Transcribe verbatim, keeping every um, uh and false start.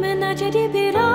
मैं नचदी फिरा।